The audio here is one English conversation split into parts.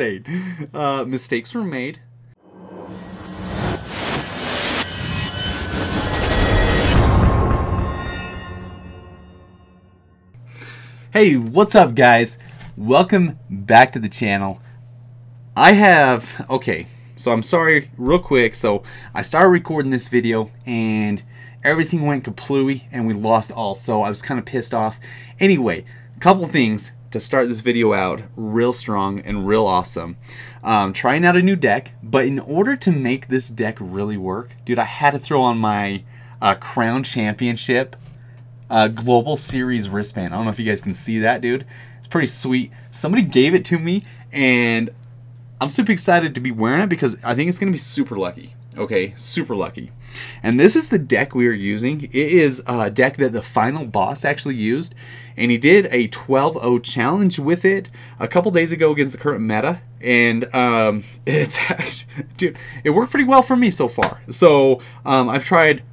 insane. Mistakes were made. Hey, what's up guys? Welcome back to the channel. So I'm sorry, real quick, so I started recording this video and everything went kaplooey and we lost all, so I was kind of pissed off. Anyway, a couple things to start this video out real strong and real awesome. Trying out a new deck, but in order to make this deck really work, dude, I had to throw on my Crown Championship Global Series wristband. I don't know if you guys can see that, dude. It's pretty sweet. Somebody gave it to me and I'm super excited to be wearing it because I think it's going to be super lucky. Okay, super lucky. And this is the deck we are using. It is a deck that the final boss actually used. And he did a 12-0 challenge with it a couple days ago against the current meta. And it's actually, dude, it worked pretty well for me so far. So I've tried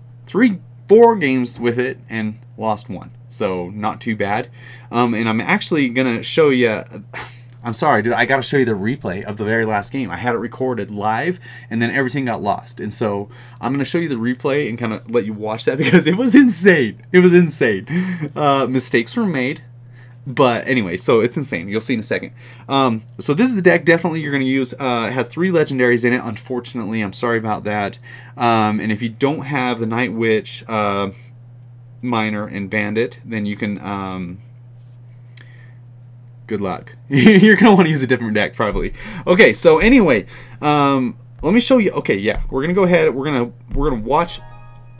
four games with it and lost one. So not too bad. And I'm actually going to show you... I'm sorry, dude, I gotta show you the replay of the very last game. I had it recorded live, and then everything got lost. And so, I'm gonna show you the replay and kind of let you watch that because it was insane. It was insane. Mistakes were made, but anyway, so it's insane. You'll see in a second. So this is the deck definitely you're gonna use. It has 3 legendaries in it, unfortunately. I'm sorry about that. And if you don't have the Night Witch, Miner, and Bandit, then you can... Good luck. You're going to want to use a different deck, probably. Okay, so anyway, let me show you. Okay, yeah, we're going to go ahead. We're going to watch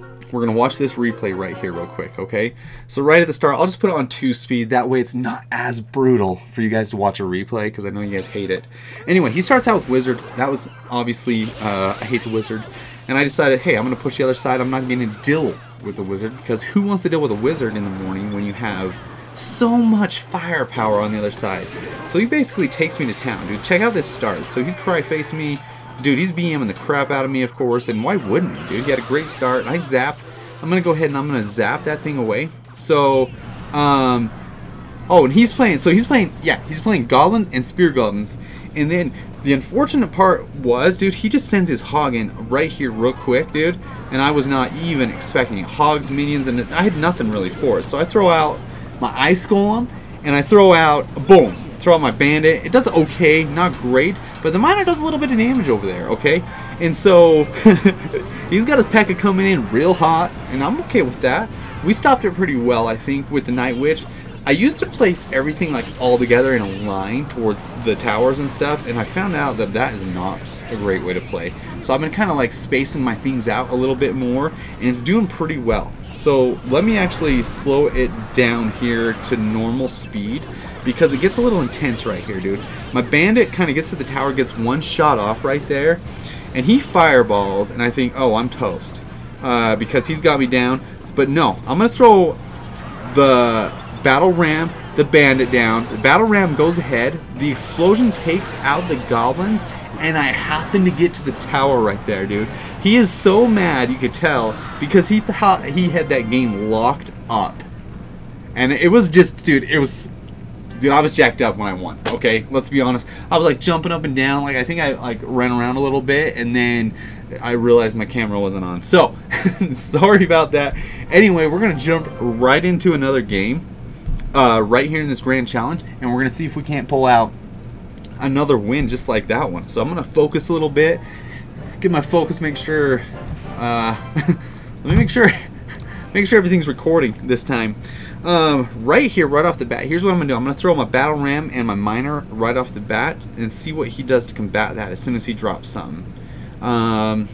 this replay right here real quick, okay? So right at the start, I'll just put it on 2-speed. That way it's not as brutal for you guys to watch a replay because I know you guys hate it. Anyway, he starts out with Wizard. That was obviously, I hate the Wizard. And I decided, hey, I'm going to push the other side. I'm not going to deal with the Wizard because who wants to deal with a Wizard in the morning when you have... so much firepower on the other side. So he basically takes me to town, dude. Check out this start. So he's probably facing me. Dude, he's BMing the crap out of me, of course. And why wouldn't he, dude? He had a great start. I zapped. I'm going to go ahead and I'm going to zap that thing away. So, oh, and he's playing. So he's playing, yeah, he's playing Goblins and Spear Goblins. And then the unfortunate part was, dude, he just sends his hog in right here real quick, dude. And I was not even expecting it. Hogs, minions, and I had nothing really for it. So I throw out my Ice Golem, and I throw out, boom, throw out my Bandit. It does okay, not great, but the Miner does a little bit of damage over there, okay? And so, he's got his Pekka coming in real hot, and I'm okay with that. We stopped it pretty well, I think, with the Night Witch. I used to place everything, like, all together in a line towards the towers and stuff, and I found out that that is not a great way to play. So I've been kind of, like, spacing my things out a little bit more, and it's doing pretty well. So let me actually slow it down here to normal speed because it gets a little intense right here, dude. My Bandit kind of gets to the tower, gets one shot off right there, and he fireballs, and I think, oh, I'm toast because he's got me down. But no, I'm going to throw the Battle Ram, the Bandit down. The Battle Ram goes ahead. The explosion takes out the Goblins, and I happen to get to the tower right there, dude. He is so mad, you could tell, because he thought he had that game locked up. And it was just, dude, it was... Dude, I was jacked up when I won, okay? Let's be honest. I was, like, jumping up and down. Like, I think I, like, ran around a little bit, and then I realized my camera wasn't on. So, sorry about that. Anyway, we're going to jump right into another game right here in this grand challenge, and we're going to see if we can't pull out another win just like that one. So I'm going to focus a little bit. Get my focus, make sure let me make sure everything's recording this time. Right here, right off the bat, here's what I'm gonna do. I'm gonna throw my Battle Ram and my Miner right off the bat and see what he does to combat that as soon as he drops something. Now,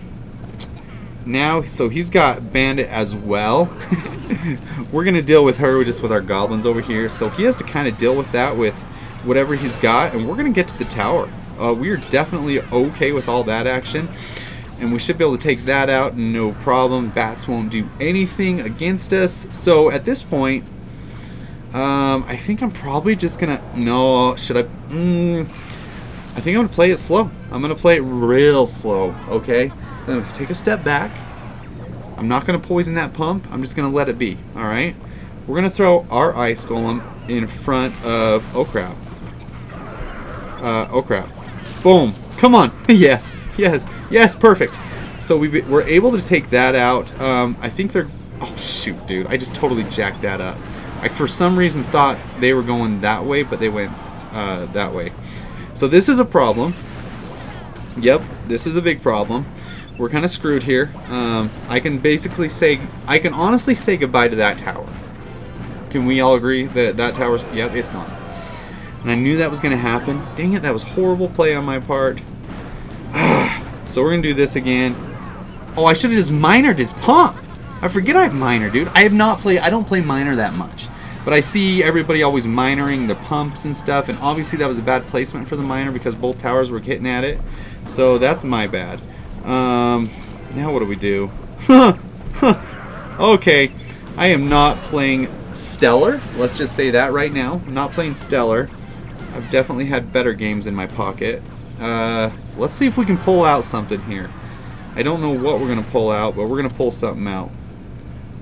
so he's got Bandit as well. We're gonna deal with her just with our Goblins over here, so he has to kind of deal with that with whatever he's got, and we're gonna get to the tower. We are definitely okay with all that action, and we should be able to take that out, no problem. Bats won't do anything against us, so at this point, I think I'm probably just gonna, no, should I, I think I'm gonna play it slow. I'm gonna play it real slow, okay? I'm gonna take a step back. I'm not gonna poison that pump, I'm just gonna let it be, alright? We're gonna throw our Ice Golem in front of, oh crap. Boom. Come on. Yes. Yes. Yes. Perfect. So we were able to take that out. I think they're... Oh, shoot, dude. I just totally jacked that up. I, for some reason, thought they were going that way, but they went that way. So this is a problem. Yep. This is a big problem. We're kind of screwed here. I can basically say... I can honestly say goodbye to that tower. Can we all agree that that tower's... Yep, it's gone. And I knew that was going to happen. Dang it, that was horrible play on my part. So we're going to do this again. Oh, I should have just minered his pump. I forget I have miner, dude. I have not played... I don't play miner that much. But I see everybody always minering the pumps and stuff. And obviously that was a bad placement for the miner because both towers were hitting at it. So that's my bad. Now what do we do? Okay. I am not playing... stellar. Let's just say that right now. I'm not playing stellar. I've definitely had better games in my pocket. Let's see if we can pull out something here. I don't know what we're going to pull out, but we're going to pull something out.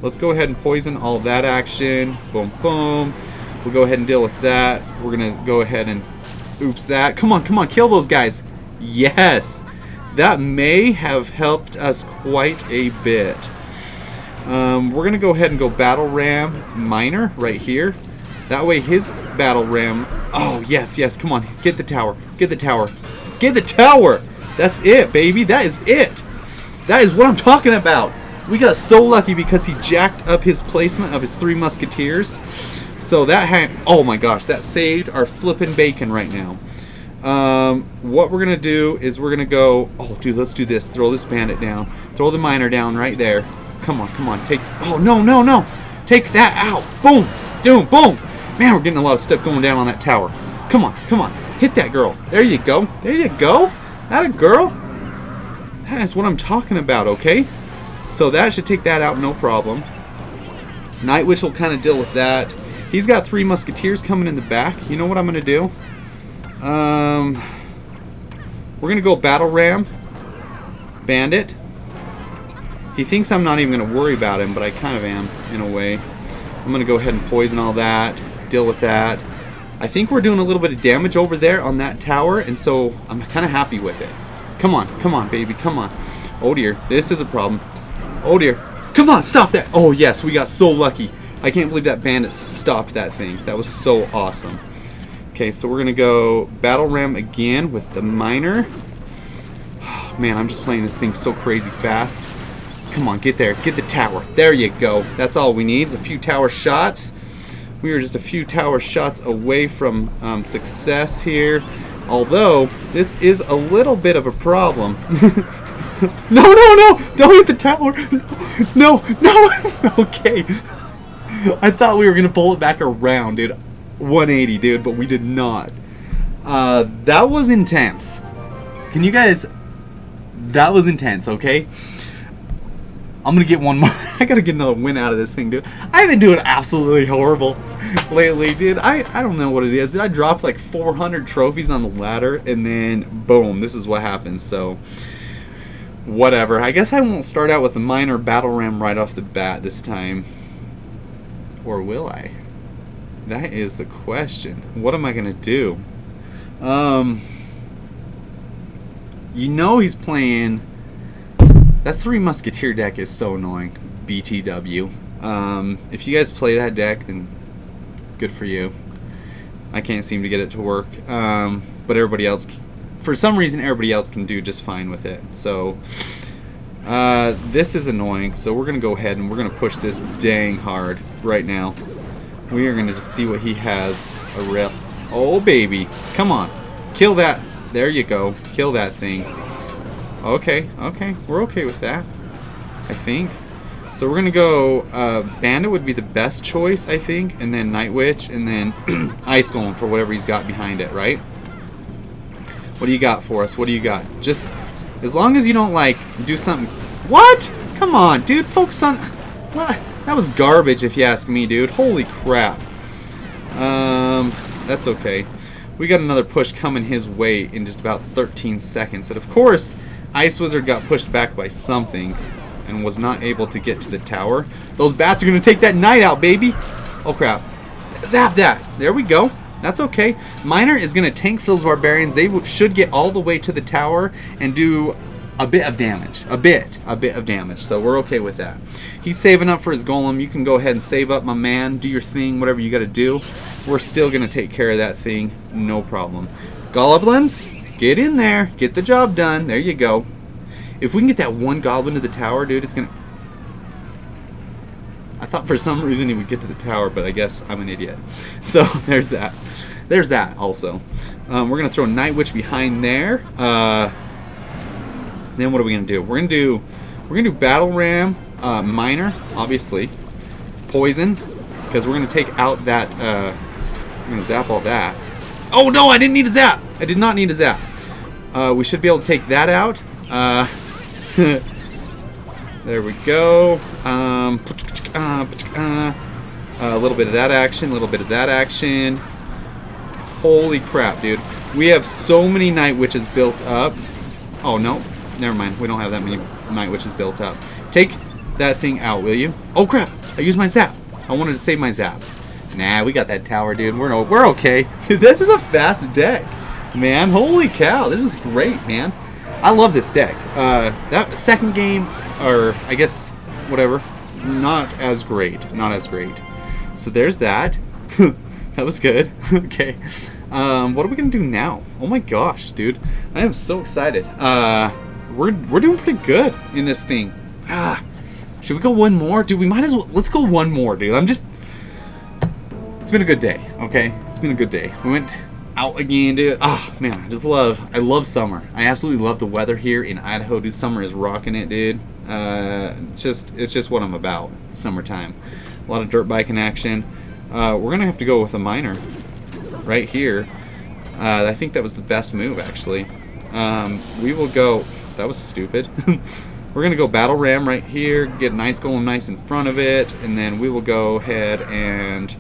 Let's go ahead and poison all that action. Boom, boom. We'll go ahead and deal with that. We're going to go ahead and oops that. Come on, come on. Kill those guys. Yes. That may have helped us quite a bit. We're going to go ahead and go Battle Ram Miner right here. That way his Battle Ram... Oh, yes, yes. Come on. Get the tower. Get the tower. Get the tower! That's it, baby. That is it. That is what I'm talking about. We got so lucky because he jacked up his placement of his Three Musketeers. So that had... Oh, my gosh. That saved our flippin' bacon right now. What we're going to do is we're going to go... Oh, dude, let's do this. Throw this bandit down. Throw the miner down right there. Come on, come on, take... Oh, no, no, no! Take that out! Boom! Doom! Boom! Man, we're getting a lot of stuff going down on that tower. Come on, come on. Hit that girl. There you go. There you go! That a girl? That is what I'm talking about, okay? So that should take that out, no problem. Night Witch will kind of deal with that. He's got Three Musketeers coming in the back. You know what I'm going to do? We're going to go Battle Ram. Bandit. He thinks I'm not even going to worry about him, but I kind of am, in a way. I'm going to go ahead and poison all that, deal with that. I think we're doing a little bit of damage over there on that tower, and so I'm kind of happy with it. Come on, come on, baby, come on. Oh, dear, this is a problem. Oh, dear. Come on, stop that. Oh, yes, we got so lucky. I can't believe that bandit stopped that thing. That was so awesome. Okay, so we're going to go Battle Ram again with the miner. Oh, man, I'm just playing this thing so crazy fast. Come on, get there. Get the tower. There you go. That's all we need is a few tower shots. We were just a few tower shots away from success here. Although, this is a little bit of a problem. No, no, no! Don't hit the tower! No, no! Okay. I thought we were going to pull it back around, dude. 180, dude, but we did not. That was intense. Can you guys... That was intense, okay? I'm going to get one more. I got to get another win out of this thing, dude. I've been doing absolutely horrible lately, dude. I don't know what it is. I dropped like 400 trophies on the ladder, and then, boom, this is what happens. So, whatever. I guess I won't start out with a minor battle ram right off the bat this time. Or will I? That is the question. What am I going to do? You know he's playing... That Three Musketeer deck is so annoying. BTW. If you guys play that deck, then good for you. I can't seem to get it to work. But everybody else, for some reason, everybody else can do just fine with it. So, this is annoying. So we're going to go ahead and we're going to push this dang hard right now. We are going to just see what he has. Oh, baby. Come on. Kill that. There you go. Kill that thing. Okay, okay, we're okay with that, I think. So we're gonna go Bandit would be the best choice, I think, and then Night Witch, and then Ice Golem for whatever he's got behind it, right? What do you got for us? What do you got? Just as long as you don't like do something. What? Come on, dude. Focus on. What? That was garbage, if you ask me, dude. Holy crap. That's okay. We got another push coming his way in just about 13 seconds, and of course. Ice Wizard got pushed back by something and was not able to get to the tower. Those bats are going to take that knight out, baby. Oh, crap. Zap that. There we go. That's okay. Miner is going to tank those barbarians. They should get all the way to the tower and do a bit of damage. A bit of damage. So we're okay with that. He's saving up for his golem. You can go ahead and save up, my man. Do your thing, whatever you got to do. We're still going to take care of that thing. No problem. Goblins, get in there. Get the job done. There you go. If we can get that one goblin to the tower, dude, it's going to... I thought for some reason he would get to the tower, but I guess I'm an idiot. So there's that. There's that also. We're going to throw Night Witch behind there. Then what are we going to do? We're going to do Battle Ram, Miner, obviously. Poison, because we're going to take out that... I'm going to zap all that. Oh, no, I didn't need a zap. I did not need a zap. We should be able to take that out. There we go. A little bit of that action, a little bit of that action. Holy crap, dude. We have so many Night Witches built up. Oh, no. Never mind. We don't have that many Night Witches built up. Take that thing out, will you? Oh, crap. I used my zap. I wanted to save my zap. Nah, we got that tower, dude. We're okay. Dude, this is a fast deck, man. Holy cow. This is great, man. I love this deck. That second game, or I guess whatever, not as great. Not as great. So there's that. That was good. Okay. What are we going to do now? Oh my gosh, dude. I am so excited. We're doing pretty good in this thing. Ah, should we go one more? Dude, we might as well. Let's go one more, dude. It's been a good day, okay? It's been a good day. We went out again, dude. Oh, man, I love summer. I absolutely love the weather here in Idaho, dude. Summer is rocking it, dude. It's just what I'm about, summertime. A lot of dirt biking action. We're going to have to go with a Miner right here. I think that was the best move, actually. We will go... That was stupid. We're going to go Battle Ram right here, get an Ice Golem nice in front of it, and then we will go ahead and...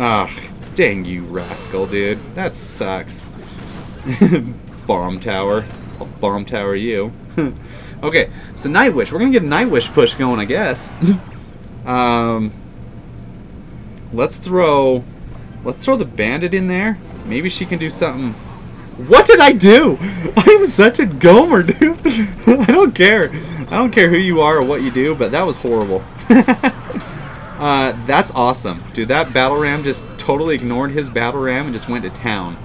Ah, dang you rascal, dude. That sucks. Bomb Tower. I'll Bomb Tower you. Okay, so Night Witch. We're going to get a Night Witch push going, I guess. Let's throw the Bandit in there. Maybe she can do something. What did I do? I'm such a gomer, dude. I don't care. I don't care who you are or what you do, but that was horrible. That's awesome. Dude, that Battle Ram just totally ignored his Battle Ram and just went to town.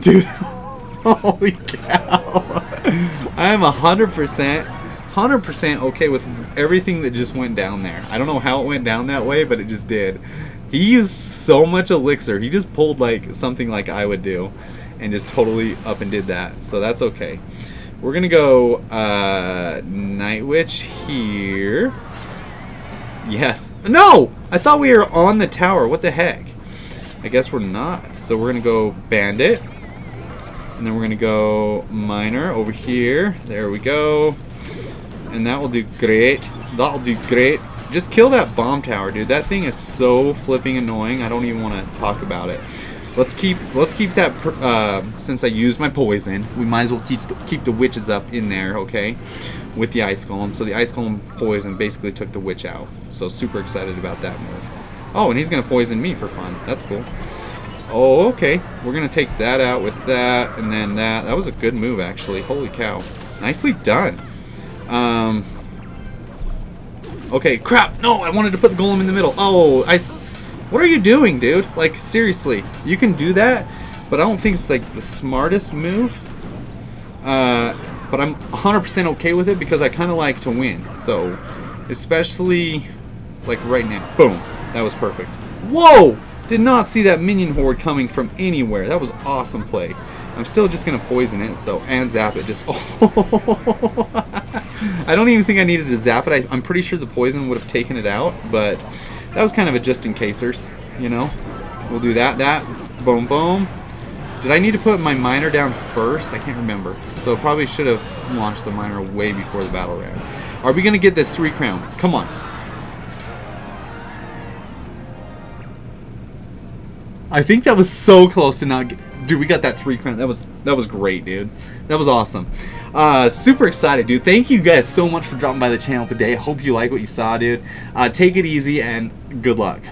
Dude, holy cow. I'm 100% okay with everything that just went down there. I don't know how it went down that way, but it just did. He used so much elixir. He just pulled like something like I would do. And just totally up and did that. So that's okay. We're going to go Night Witch here. Yes. No! I thought we were on the tower. What the heck? I guess we're not. So we're going to go Bandit. And then we're going to go Miner over here. There we go. And that will do great. That'll do great. Just kill that Bomb Tower, dude. That thing is so flipping annoying. I don't even want to talk about it. Let's keep that, since I used my poison, we might as well keep the witches up in there, okay, with the Ice Golem. So the Ice Golem poison basically took the witch out. So super excited about that move. Oh, and he's going to poison me for fun. That's cool. Oh, okay. We're going to take that out with that, and then that. That was a good move, actually. Holy cow. Nicely done. Okay, crap. No, I wanted to put the golem in the middle. Oh, what are you doing, dude? Like, seriously, you can do that, but I don't think it's, like, the smartest move. But I'm 100% okay with it because I kind of like to win. So, especially, like, right now. Boom. That was perfect. Whoa! Did not see that minion horde coming from anywhere. That was awesome play. I'm still just going to poison it, so, and zap it. Just, oh. I don't even think I needed to zap it. I'm pretty sure the poison would have taken it out, but... That was kind of a just-in-casers, you know. We'll do that, boom, boom. Did I need to put my Miner down first? I can't remember. So probably should have launched the Miner way before the Battle Ram. Are we going to get this 3 crown? Come on. I think that was so close to not get... Dude, we got that 3 crown. That was great, dude. That was awesome. Super excited, dude. Thank you guys so much for dropping by the channel today. Hope you like what you saw, dude. Take it easy and good luck.